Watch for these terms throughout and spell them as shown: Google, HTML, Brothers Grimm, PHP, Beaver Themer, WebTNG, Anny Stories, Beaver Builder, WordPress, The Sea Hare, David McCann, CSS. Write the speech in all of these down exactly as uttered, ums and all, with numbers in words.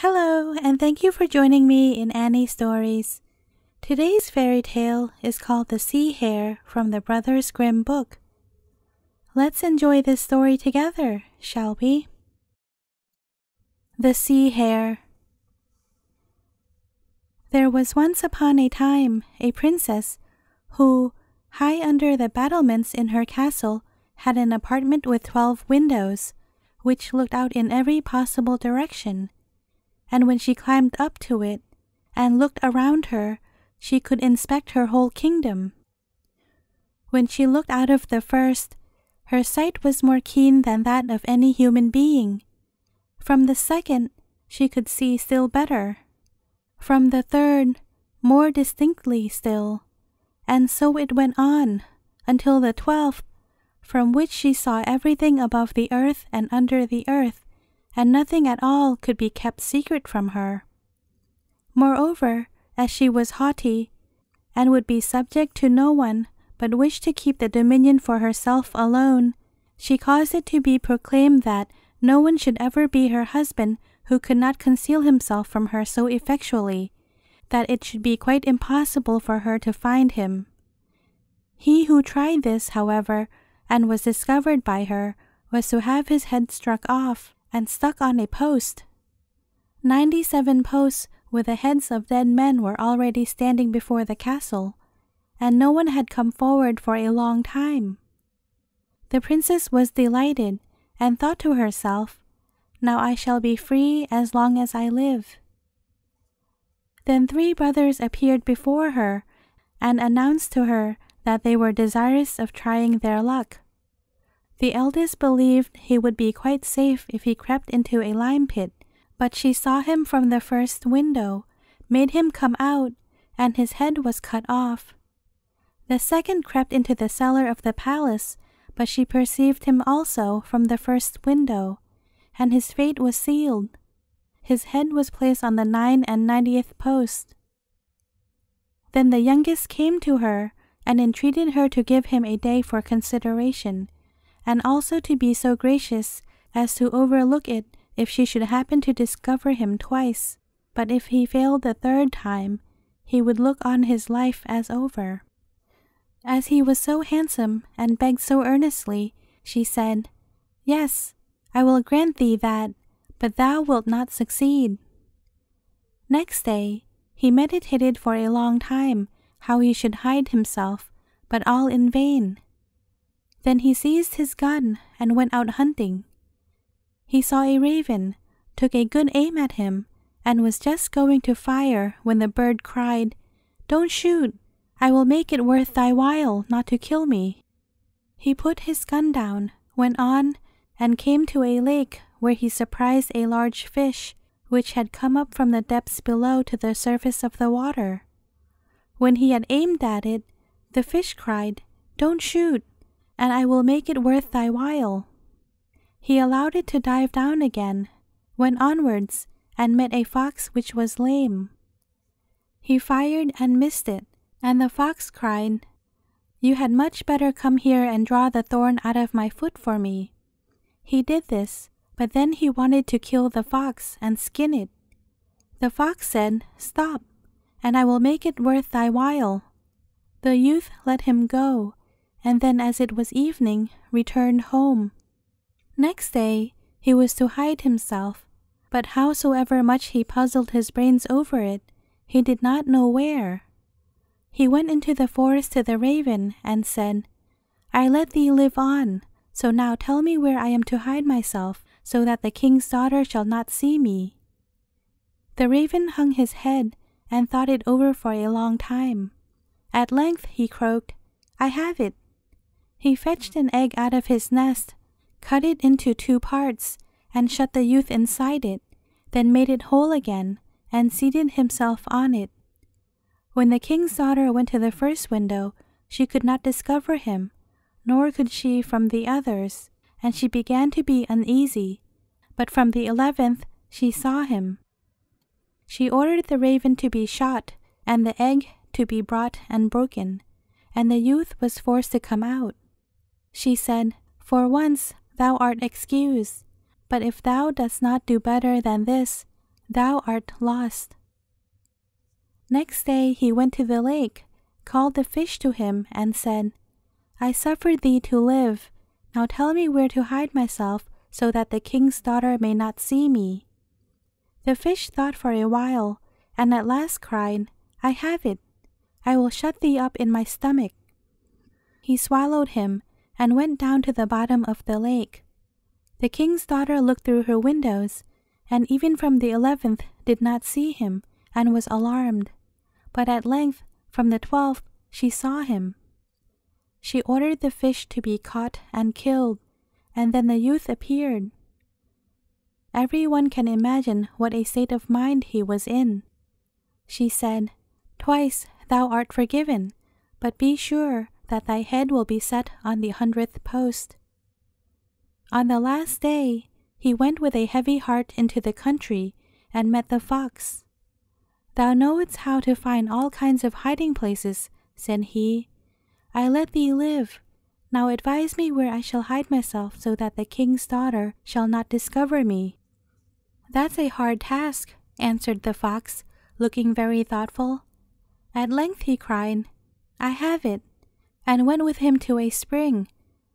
Hello, and thank you for joining me in Anny Stories. Today's fairy tale is called The Sea Hare from the Brothers Grimm book. Let's enjoy this story together, shall we? The Sea Hare. There was once upon a time a princess who, high under the battlements in her castle, had an apartment with twelve windows, which looked out in every possible direction. And when she climbed up to it and looked around her, she could inspect her whole kingdom. When she looked out of the first, her sight was more keen than that of any human being. From the second, she could see still better. From the third, more distinctly still. And so it went on, until the twelfth, from which she saw everything above the earth and under the earth, and nothing at all could be kept secret from her. Moreover, as she was haughty, and would be subject to no one, but wished to keep the dominion for herself alone, she caused it to be proclaimed that no one should ever be her husband who could not conceal himself from her so effectually, that it should be quite impossible for her to find him. He who tried this, however, and was discovered by her, was to have his head struck off, and stuck on a post. Ninety-seven posts with the heads of dead men were already standing before the castle, and no one had come forward for a long time. The princess was delighted, and thought to herself, "Now I shall be free as long as I live." Then three brothers appeared before her, and announced to her that they were desirous of trying their luck. The eldest believed he would be quite safe if he crept into a lime pit, but she saw him from the first window, made him come out, and his head was cut off. The second crept into the cellar of the palace, but she perceived him also from the first window, and his fate was sealed. His head was placed on the nine and ninetieth post. Then the youngest came to her, and entreated her to give him a day for consideration, and also to be so gracious as to overlook it if she should happen to discover him twice, but if he failed the third time, he would look on his life as over. As he was so handsome and begged so earnestly, she said, "Yes, I will grant thee that, but thou wilt not succeed." Next day, he meditated for a long time how he should hide himself, but all in vain. Then he seized his gun and went out hunting. He saw a raven, took a good aim at him, and was just going to fire when the bird cried, "Don't shoot! I will make it worth thy while not to kill me." He put his gun down, went on, and came to a lake where he surprised a large fish, which had come up from the depths below to the surface of the water. When he had aimed at it, the fish cried, "Don't shoot! And I will make it worth thy while." He allowed it to dive down again, went onwards, and met a fox which was lame. He fired and missed it, and the fox cried, "You had much better come here and draw the thorn out of my foot for me." He did this, but then he wanted to kill the fox and skin it. The fox said, "Stop, and I will make it worth thy while." The youth let him go, and then as it was evening, returned home. Next day, he was to hide himself, but howsoever much he puzzled his brains over it, he did not know where. He went into the forest to the raven and said, "I let thee live on, so now tell me where I am to hide myself, so that the king's daughter shall not see me." The raven hung his head and thought it over for a long time. At length he croaked, "I have it." He fetched an egg out of his nest, cut it into two parts, and shut the youth inside it, then made it whole again, and seated himself on it. When the king's daughter went to the first window, she could not discover him, nor could she from the others, and she began to be uneasy, but from the eleventh she saw him. She ordered the raven to be shot, and the egg to be brought and broken, and the youth was forced to come out. She said, "For once thou art excused, but if thou dost not do better than this, thou art lost." Next day he went to the lake, called the fish to him, and said, "I suffered thee to live. Now tell me where to hide myself, so that the king's daughter may not see me." The fish thought for a while, and at last cried, "I have it. I will shut thee up in my stomach." He swallowed him, and went down to the bottom of the lake. The king's daughter looked through her windows, and even from the eleventh did not see him, and was alarmed. But at length, from the twelfth, she saw him. She ordered the fish to be caught and killed, and then the youth appeared. Everyone can imagine what a state of mind he was in. She said, "Twice thou art forgiven, but be sure that thy head will be set on the hundredth post." On the last day, he went with a heavy heart into the country and met the fox. "Thou knowest how to find all kinds of hiding places," said he. "I let thee live. Now advise me where I shall hide myself, so that the king's daughter shall not discover me." "That's a hard task," answered the fox, looking very thoughtful. At length he cried, "I have it," and went with him to a spring,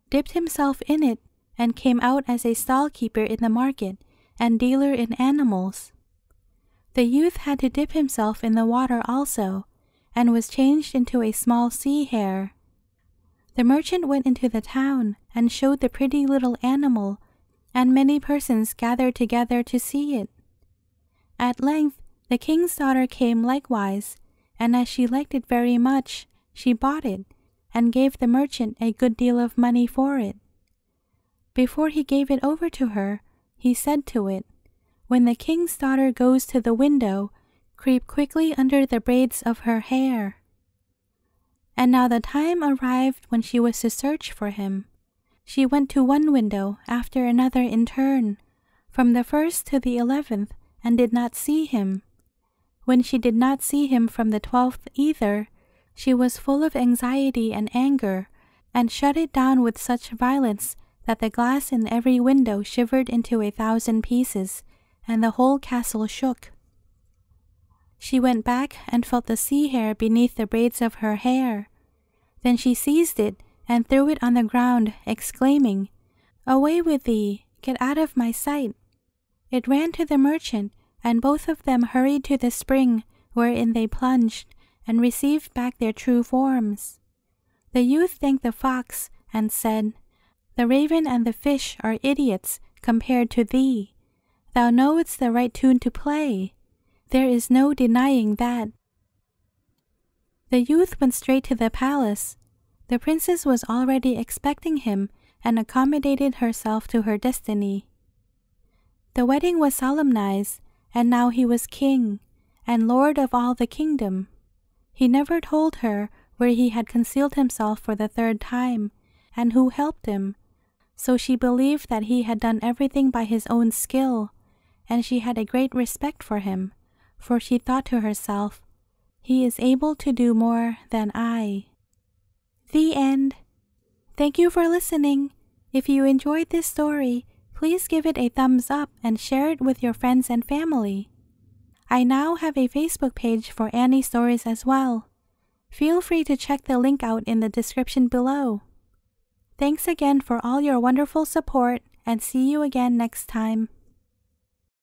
dipped himself in it, and came out as a stall-keeper in the market and dealer in animals. The youth had to dip himself in the water also, and was changed into a small sea hare. The merchant went into the town and showed the pretty little animal, and many persons gathered together to see it. At length the king's daughter came likewise, and as she liked it very much, she bought it, and gave the merchant a good deal of money for it. Before he gave it over to her, he said to it, "When the king's daughter goes to the window, creep quickly under the braids of her hair." And now the time arrived when she was to search for him. She went to one window after another in turn, from the first to the eleventh, and did not see him. When she did not see him from the twelfth either, she was full of anxiety and anger, and shut it down with such violence that the glass in every window shivered into a thousand pieces, and the whole castle shook. She went back and felt the sea hare beneath the braids of her hair. Then she seized it and threw it on the ground, exclaiming, "Away with thee! Get out of my sight!" It ran to the merchant, and both of them hurried to the spring, wherein they plunged, and received back their true forms. The youth thanked the fox, and said, "The raven and the fish are idiots compared to thee. Thou knowest the right tune to play. There is no denying that." The youth went straight to the palace. The princess was already expecting him, and accommodated herself to her destiny. The wedding was solemnized, and now he was king, and lord of all the kingdom. He never told her where he had concealed himself for the third time, and who helped him, so she believed that he had done everything by his own skill, and she had a great respect for him. For she thought to herself, "He is able to do more than I." The end. Thank you for listening. If you enjoyed this story, please give it a thumbs up and share it with your friends and family. I now have a Facebook page for Anny Stories as well. Feel free to check the link out in the description below. Thanks again for all your wonderful support, and see you again next time.